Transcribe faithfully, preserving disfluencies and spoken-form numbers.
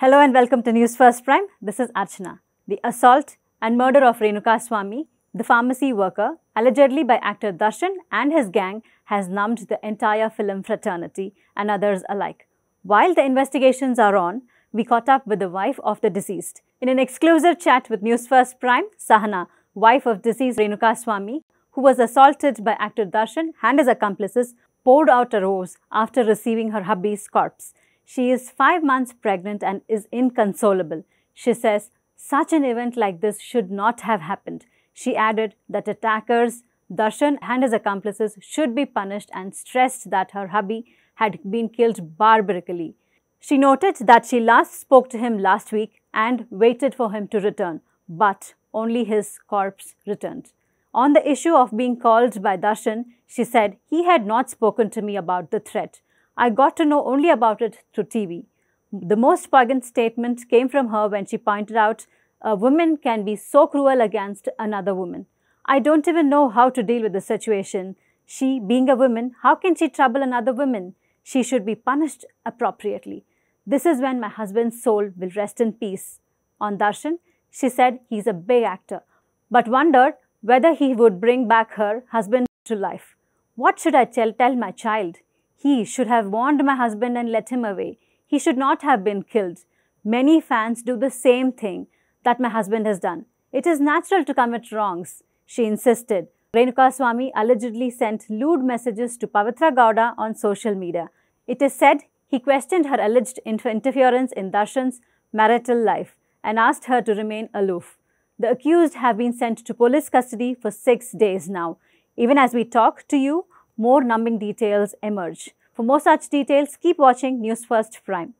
Hello and welcome to NewsFirst Prime. This is Archana. The assault and murder of Renukaswamy, the pharmacy worker, allegedly by actor Darshan and his gang, has numbed the entire film fraternity and others alike. While the investigations are on, we caught up with the wife of the deceased. In an exclusive chat with NewsFirst Prime, Sahana, wife of deceased Renukaswamy, who was assaulted by actor Darshan and his accomplices, poured out a rose after receiving her hubby's corpse. She is five months pregnant and is inconsolable. She says, such an event like this should not have happened. She added that attackers, Darshan and his accomplices, should be punished and stressed that her hubby had been killed barbarically. She noted that she last spoke to him last week and waited for him to return, but only his corpse returned. On the issue of being called by Darshan, she said, he had not spoken to me about the threat. I got to know only about it through T V. The most poignant statement came from her when she pointed out, a woman can be so cruel against another woman. I don't even know how to deal with the situation. She, being a woman, how can she trouble another woman? She should be punished appropriately. This is when my husband's soul will rest in peace. On Darshan, she said he's a big actor, but wondered whether he would bring back her husband to life. What should I tell, tell my child? He should have warned my husband and let him away. He should not have been killed. Many fans do the same thing that my husband has done. It is natural to commit wrongs, she insisted. Renukaswamy allegedly sent lewd messages to Pavitra Gowda on social media. It is said he questioned her alleged interference in Darshan's marital life and asked her to remain aloof. The accused have been sent to police custody for six days now. Even as we talk to you, more numbing details emerge. For more such details, keep watching NewsFirst Prime.